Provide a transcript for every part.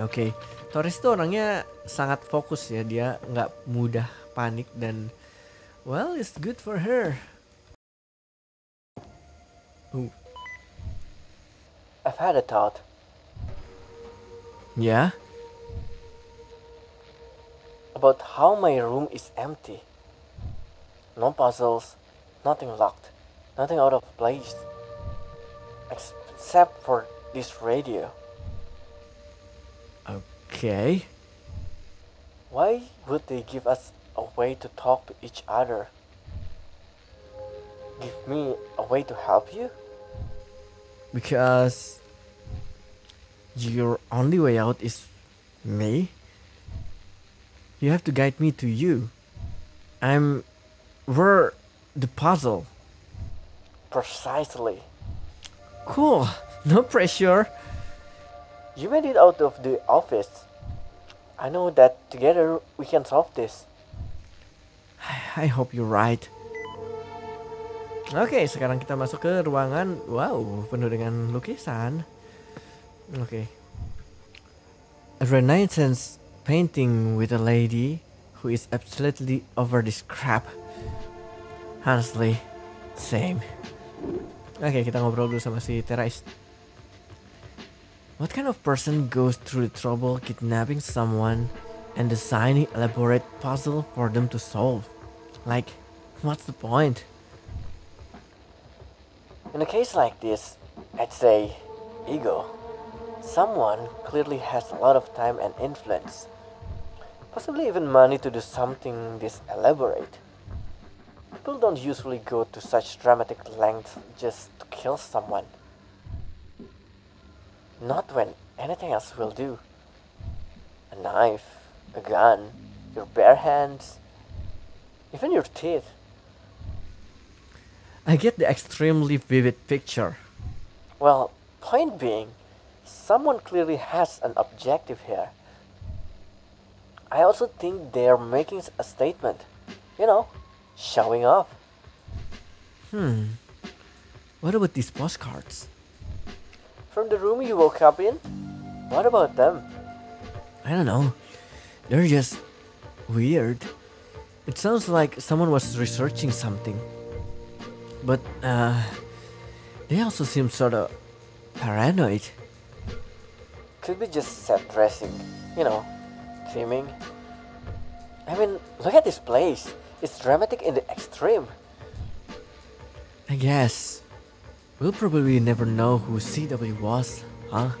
Oke. Torres itu orangnya sangat fokus ya, dia nggak mudah panik dan well, it's good for her. Ooh. I've had a thought. Yeah? About how my room is empty. No puzzles, nothing locked, nothing out of place. Except for this radio. Okay. Why would they give us a way to talk to each other? Give me a way to help you? Because your only way out is me. You have to guide me to you. We're the puzzle. Precisely. Cool, no pressure. You made it out of the office. I know that together we can solve this. I hope you're right. Oke, sekarang kita masuk ke ruangan. Wow, penuh dengan lukisan. Oke. A Renaissance painting with a lady who is absolutely over this crap. Honestly, same. Oke, kita ngobrol dulu sama si Torres. What kind of person goes through the trouble kidnapping someone and designing elaborate puzzle for them to solve? Like, what's the point? In a case like this, I'd say ego. Someone clearly has a lot of time and influence, possibly even money to do something this elaborate. People don't usually go to such dramatic lengths just to kill someone. Not when anything else will do. A knife, a gun, your bare hands, even your teeth. I get the extremely vivid picture. Well, point being, someone clearly has an objective here. I also think they're making a statement. You know, showing off. What about these postcards? From the room you woke up in? What about them? I don't know. They're just weird. It sounds like someone was researching something. But they also seem sort of paranoid. Could be just set dressing, you know, trimming. I mean, look at this place. It's dramatic in the extreme. I guess. We'll probably never know who CW was, huh?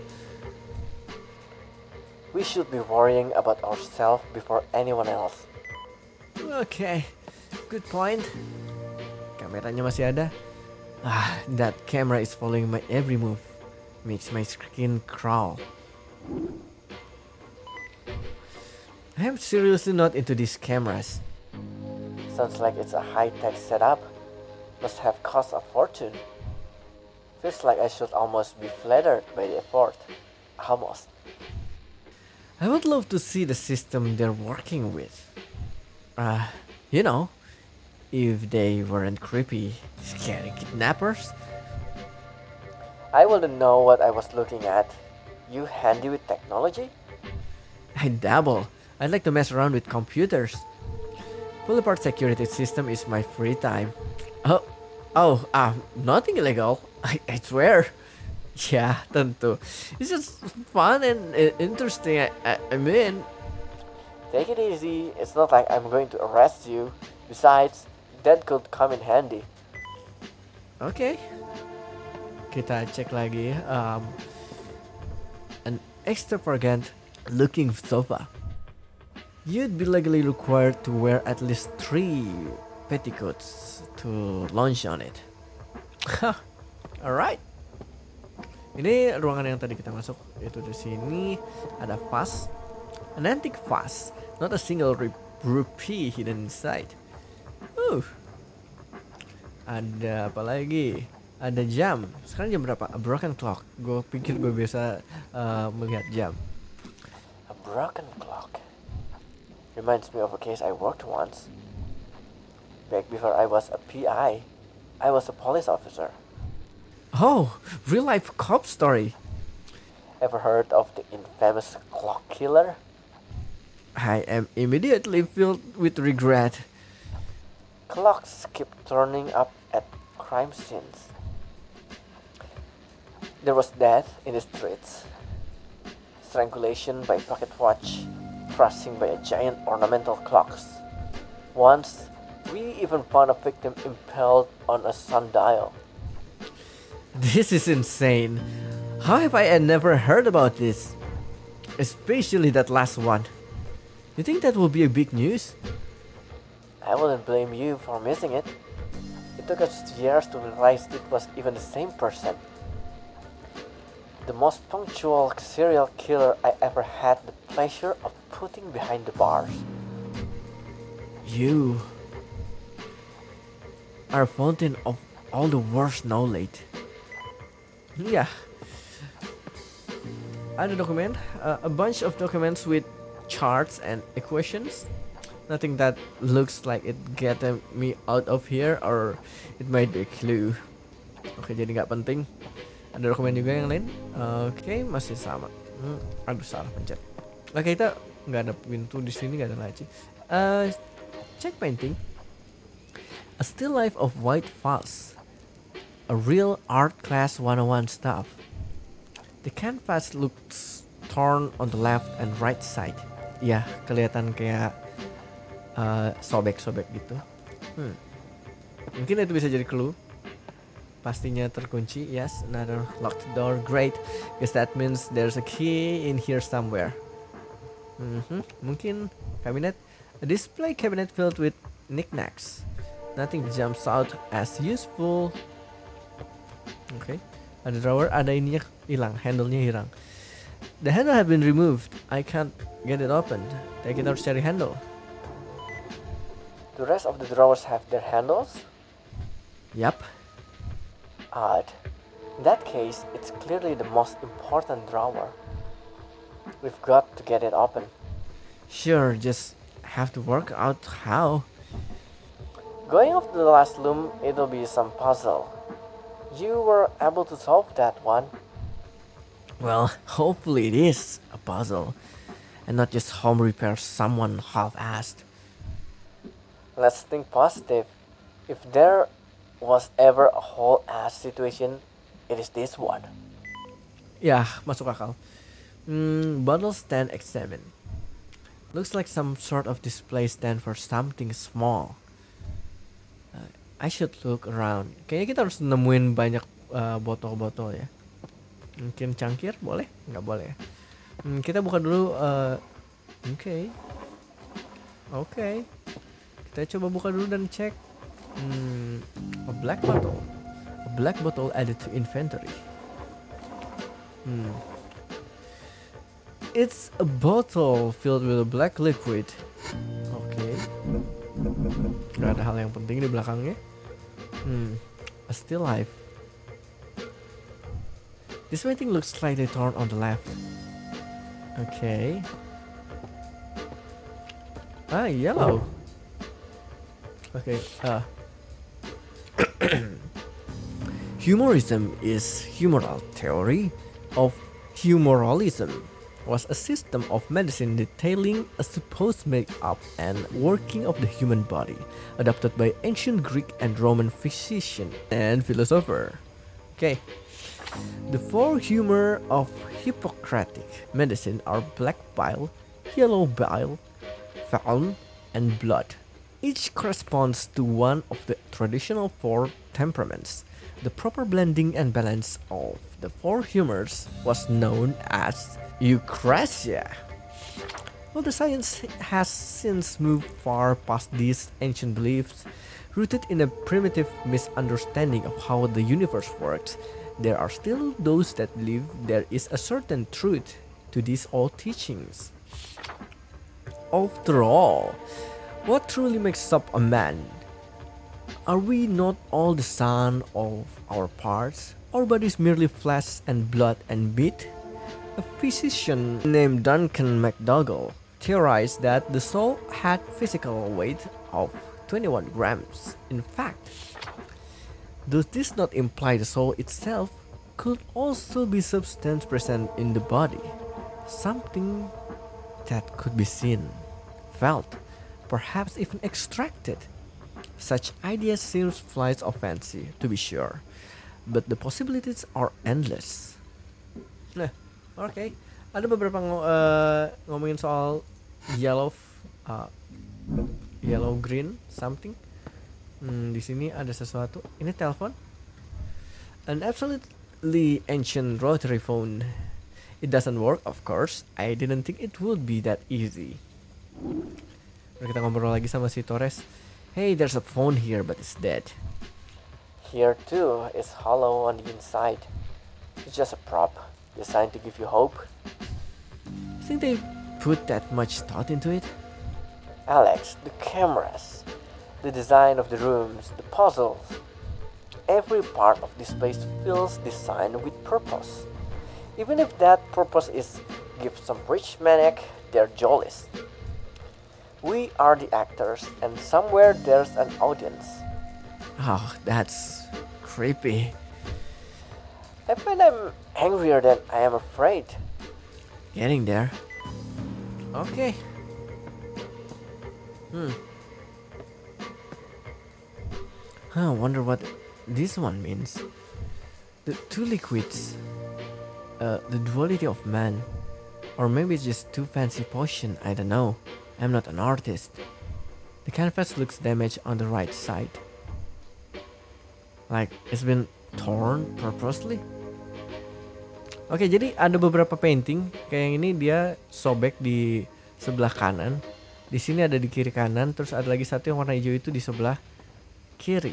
We should be worrying about ourselves before anyone else. Okay, good point. Kameranya masih ada. Ah, that camera is following my every move. Makes my skin crawl. I am seriously not into these cameras. Sounds like it's a high-tech setup. Must have cost a fortune. Feels like I should almost be flattered by the effort. Almost. I would love to see the system they're working with. You know, if they weren't creepy, scary kidnappers. I wouldn't know what I was looking at. You handy with technology? I dabble. I'd like to mess around with computers. Pull apart security system is my free time. Oh, nothing illegal. I swear. Yeah, tentu. It's just fun and interesting. I mean. Take it easy. It's not like I'm going to arrest you. Besides, that could come in handy. Okay. Kita cek lagi. An extravagant looking sofa. You'd be legally required to wear at least 3 petticoats to launch on it. Alright. Ini ruangan yang tadi kita masuk. Itu di sini ada vas. An antique vas. Not a single rupee hidden inside. Ada apa lagi? Ada jam. Sekarang jam berapa? A broken clock. Gue pikir gue biasa melihat jam. A broken clock reminds me of a case I worked once. Back before I was a PI, I was a police officer. Oh, real life cop story. Ever heard of the infamous clock killer? I am immediately filled with regret. Clocks keep turning up at crime scenes. There was death in the streets, strangulation by pocket watch, thrashing by a giant ornamental clock. Once, we even found a victim impaled on a sundial. This is insane. How have I never heard about this? Especially that last one. You think that will be a big news? I wouldn't blame you for missing it. It took us years to realize it was even the same person. The most punctual serial killer I ever had the pleasure of putting behind the bars. You are a fountain of all the worst knowledge. Yeah. Other document, a bunch of documents with charts and equations. Nothing that looks like it get me out of here, or it might be a clue. Okay, jadi nggak penting. Ada dokumen juga yang lain. Okay, masih sama. Aduh, salah pencet. Okay, kita nggak ada pintu di sini, nggak ada laci. Check painting. A still life of white falls. A real art class 101 stuff. The canvas looks torn on the left and right side. Ya, kelihatan kayak sobek-sobek gitu. Mungkin itu bisa jadi clue. Pastinya terkunci. Yes, another locked door. Great, guess that means there's a key in here somewhere. Mungkin cabinet. A display cabinet filled with knickknacks. Nothing jumps out as useful. Okay, ada drawer. Ada ininya hilang. Handlenya hilang. The handle has been removed. I can't get it open. Take it out, cari handle. The rest of the drawers have their handles? Yep. Odd. In that case, it's clearly the most important drawer. We've got to get it open. Sure, just have to work out how. Going off the last loom, it'll be some puzzle. You were able to solve that one. Well, hopefully it is a puzzle, and not just home repair someone half-assed. Let's think positive. If there was ever a whole ass situation, it is this one. Yeah, masuk akal. Bottle stand examined. Looks like some sort of display stand for something small. I should look around. Kayaknya kita harus nemuin banyak botol-botol ya. Mungkin cangkir boleh? Nggak boleh ya. Kita buka dulu. Okay. Kita coba buka dulu dan cek. A black bottle. A black bottle added to inventory. It's a bottle filled with a black liquid. Okay. Nggak ada hal yang penting di belakangnya. A still life. This painting looks slightly torn on the left. Okay. Yellow. Okay. Humorism is humoral theory of humoralism. Was a system of medicine detailing a supposed makeup and working of the human body, adopted by ancient Greek and Roman physician and philosopher. Okay. The four humors of Hippocratic medicine are black bile, yellow bile, foul, and blood. Each corresponds to one of the traditional four temperaments. The proper blending and balance of the four humors was known as Eucrasia. Well, the science has since moved far past these ancient beliefs, rooted in a primitive misunderstanding of how the universe works. There are still those that believe there is a certain truth to these old teachings. After all, what truly makes up a man? Are we not all the sum of our parts? Our bodies merely flesh and blood and meat? A physician named Duncan MacDougall theorized that the soul had physical weight of 21 grams. In fact, does this not imply the soul itself could also be substance present in the body, something that could be seen, felt, perhaps even extracted. Such idea seems flights of fancy, to be sure, but the possibilities are endless. Nah, okay. Ada beberapa ngomongin soal yellow green something. Di sini ada sesuatu. Ini telepon. An absolutely ancient rotary phone. It doesn't work, of course. I didn't think it would be that easy. Kita ngobrol lagi sama si Torres. Hey, there's a phone here, but it's dead. Here too, it's hollow on the inside. It's just a prop, designed to give you hope. I think they put that much thought into it. Alex, the cameras, the design of the rooms, the puzzles. Every part of this place feels designed with purpose. Even if that purpose is give some rich maniac their jollies. We are the actors, and somewhere there's an audience. Oh, that's creepy. I feel I'm angrier than I am afraid. Getting there. Okay. I wonder what this one means. The two liquids. The duality of man. Or maybe it's just too fancy potion, I don't know. I'm not an artist. The canvas looks damaged on the right side. Like it's been torn purposely? Oke, jadi ada beberapa painting kayak yang ini dia sobek di sebelah kanan. Di sini ada di kiri kanan, terus ada lagi satu yang warna hijau itu di sebelah kiri.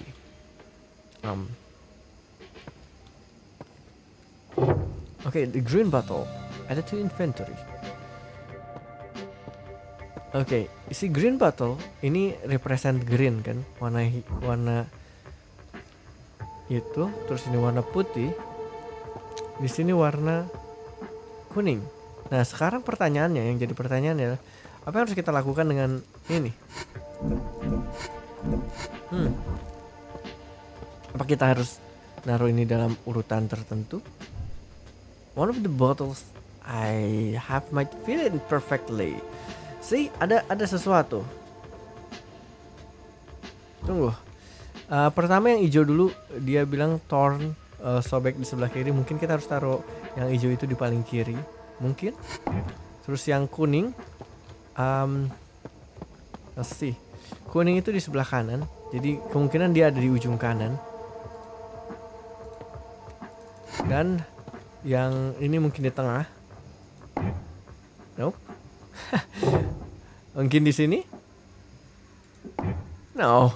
Oke, the green bottle. Ada two inventory. Oke, si green bottle ini represent green kan, warna itu, terus ini warna putih. Di sini warna kuning. Nah, sekarang pertanyaannya yang jadi pertanyaan adalah apa yang harus kita lakukan dengan ini? Apa kita harus naruh ini dalam urutan tertentu? One of the bottles I have might fit in perfectly. See, ada sesuatu. Tunggu. Pertama yang hijau dulu, dia bilang torn. Sobek di sebelah kiri, mungkin kita harus taruh yang hijau itu di paling kiri, mungkin. Terus yang kuning, let's see. Kuning itu di sebelah kanan, jadi kemungkinan dia ada di ujung kanan. Dan yang ini mungkin di tengah. Nope. Mungkin di sini? No.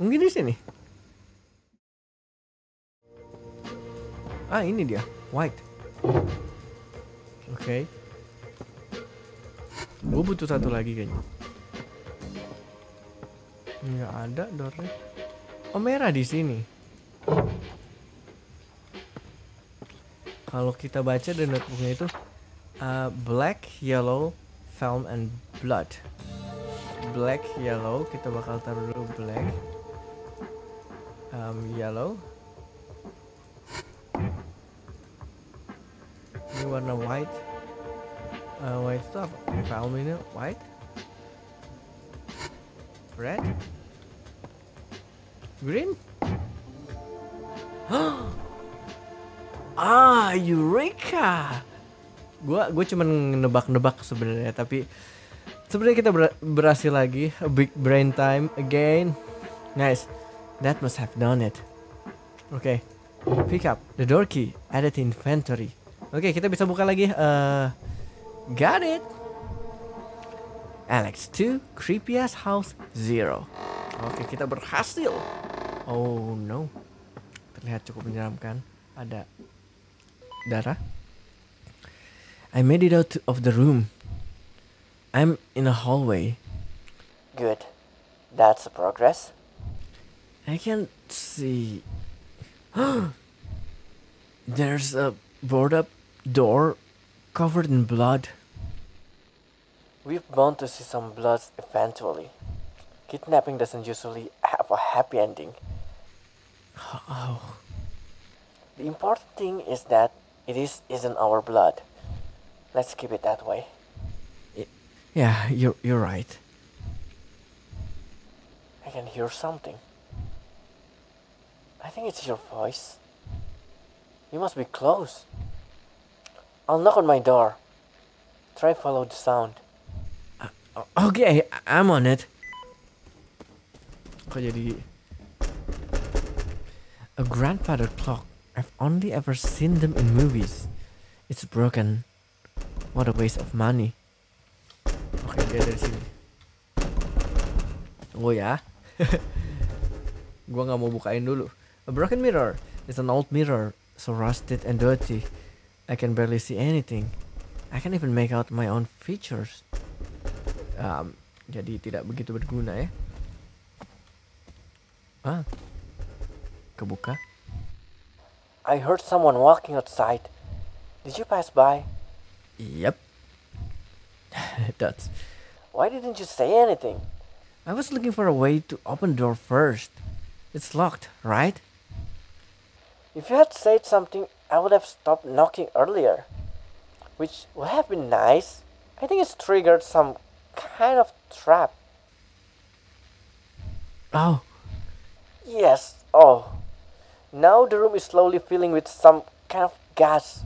Mungkin di sini. Ah, ini dia, white. Oke. Gue butuh satu lagi kayaknya. Nggak ada dornya. Oh, merah di sini. Kalau kita baca di notebooknya itu black, yellow, film, and blood. Black, yellow, kita bakal taruh dulu black, yellow. Ini warna white. White itu apa? Film ini white, red, green. Ah, Eureka! Gue cuman nebak-nebak sebenarnya, tapi sebenarnya kita berhasil lagi. A big brain time again. Nice, that must have done it. Okay, pick up the door key. Add it inventory. Oke, kita bisa buka lagi. Got it. Alex 2, creepy ass house 0. Oke, kita berhasil. Oh no. Terlihat cukup menyeramkan. Ada darah. I made it out of the room. I'm in a hallway. Good. That's a progress. I can't see. There's a board up door covered in blood. We're bound to see some blood eventually. Kidnapping doesn't usually have a happy ending. Oh. The important thing is that it isn't our blood. Let's keep it that way. Yeah, you're right. I can hear something. I think it's your voice. You must be close. I'll knock on my door. Try to follow the sound. Okay, I'm on it. A grandfather clock. I've only ever seen them in movies. It's broken. What a waste of money. Okay, dia dari sini. Tunggu ya. Gua nggak mau bukain dulu. A broken mirror. It's an old mirror, so rusted and dirty. I can barely see anything. I can't even make out my own features. Jadi tidak begitu berguna ya. Ah, kebuka. I heard someone walking outside. Did you pass by? Yep. That's. Why didn't you say anything? I was looking for a way to open the door first. It's locked, right? If you had said something, I would have stopped knocking earlier, which would have been nice. I think it's triggered some kind of trap. Oh. Yes, oh. Now the room is slowly filling with some kind of gas,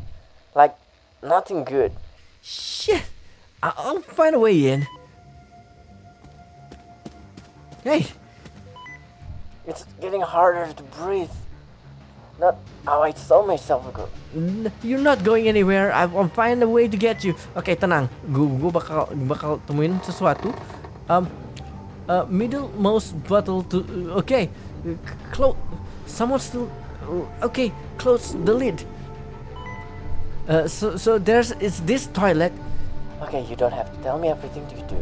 like nothing good. Shit! I'll find a way in. Hey! It's getting harder to breathe. Not how I saw myself ago. You're not going anywhere. I'll find a way to get you. Okay, tenang. Gue bakal temuin sesuatu. Middlemost bottle to. Okay, close. Someone still. Okay, close the lid. So there's it's this toilet. Okay, you don't have to tell me everything you do.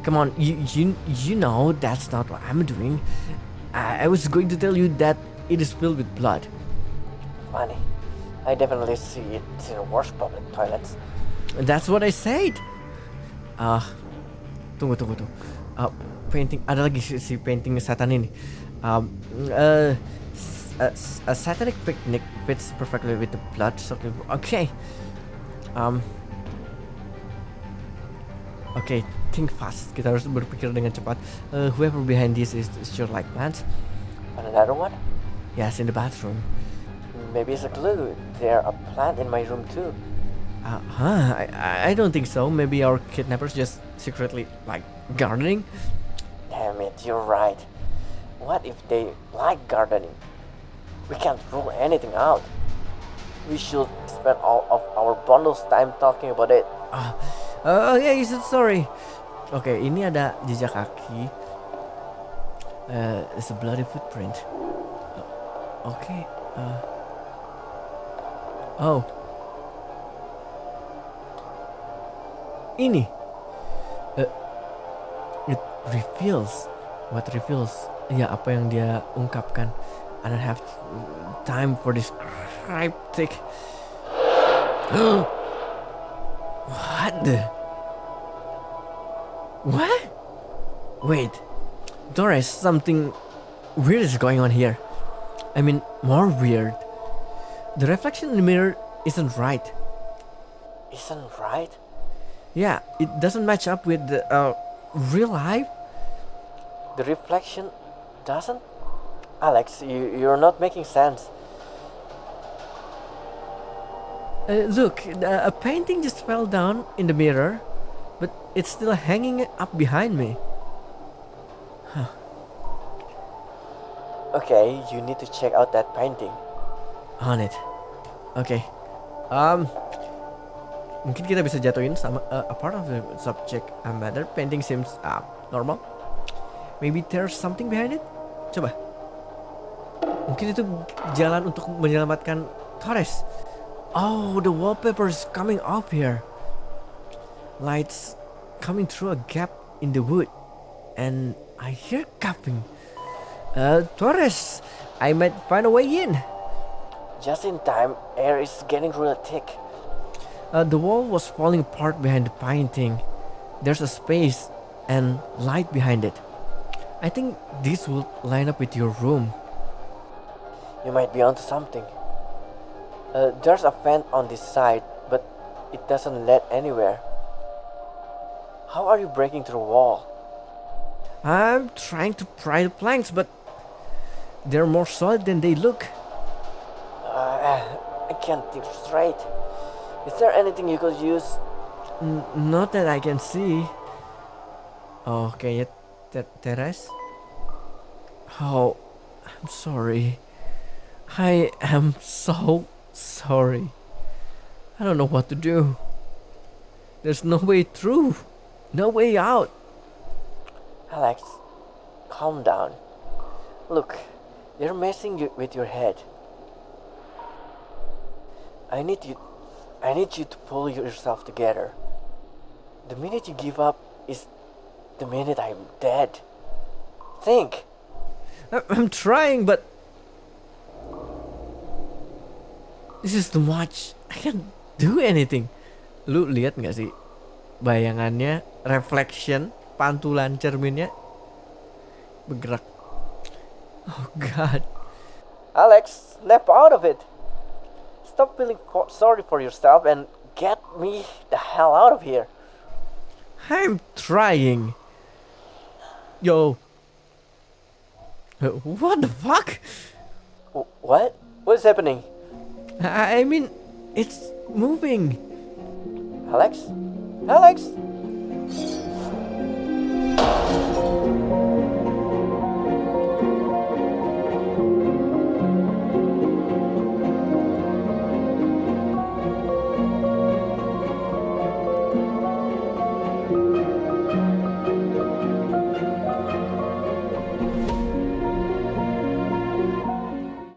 Come on, you know that's not what I'm doing. I was going to tell you that. It is filled with blood. Funny. I definitely see it in the worst public toilets. That's what I said. Tunggu. Painting. Ada lagi si painting setan ini. A satanic picnic fits perfectly with the blood soaking. Okay. Okay. Think fast. Kita harus berpikir dengan cepat. Whoever behind this is sure like plants. Another one. Yes, in the bathroom. Maybe it's a clue. There's a plant in my room too. I don't think so. Maybe our kidnappers just secretly like gardening. Damn it, you're right. What if they like gardening? We can't rule anything out. We should spend all of our bundles time talking about it. Yeah, you said sorry. Okay, ini ada jejak kaki. It's a bloody footprint. Okay. Oh. Ini. It reveals. What reveals? Ya, apa yang dia ungkapkan. I don't have time for this cryptic. What the? What? Wait. Torres, something weird is going on here. I mean, more weird. The reflection in the mirror isn't right. Isn't right? Yeah, it doesn't match up with the real life. The reflection doesn't? Alex, you're not making sense. Look, a painting just fell down in the mirror, but it's still hanging up behind me. Huh. Okay, you need to check out that painting. On it. Okay. Mungkin kita bisa jatuhin sama a part of the subject matter. Painting seems normal. Maybe there's something behind it. Coba. Mungkin itu jalan untuk menyelamatkan Torres. Oh, the wallpaper is coming off here. Lights coming through a gap in the wood, and I hear coughing. Torres, I might find a way in. Just in time, air is getting really thick. The wall was falling apart behind the painting. There's a space and light behind it. I think this will line up with your room. You might be onto something. There's a vent on this side, but it doesn't lead anywhere. How are you breaking through the wall? I'm trying to pry the planks, but they're more solid than they look. I can't think straight. Is there anything you could use? Not that I can see. Oh, can you, Torres? Oh, I'm sorry. I am so sorry. I don't know what to do. There's no way through. No way out. Alex, calm down. Look, you're messing with your head. I need you to pull yourself together. The minute you give up is the minute I'm dead. Think. I'm trying, but this is too much. I can't do anything. Lu lihat nggak sih bayangannya, reflection, pantulan cerminnya bergerak. Oh God. Alex, snap out of it. Stop feeling sorry for yourself and get me the hell out of here. I'm trying. Yo. What the fuck? What? What's happening? I mean, it's moving. Alex? Alex?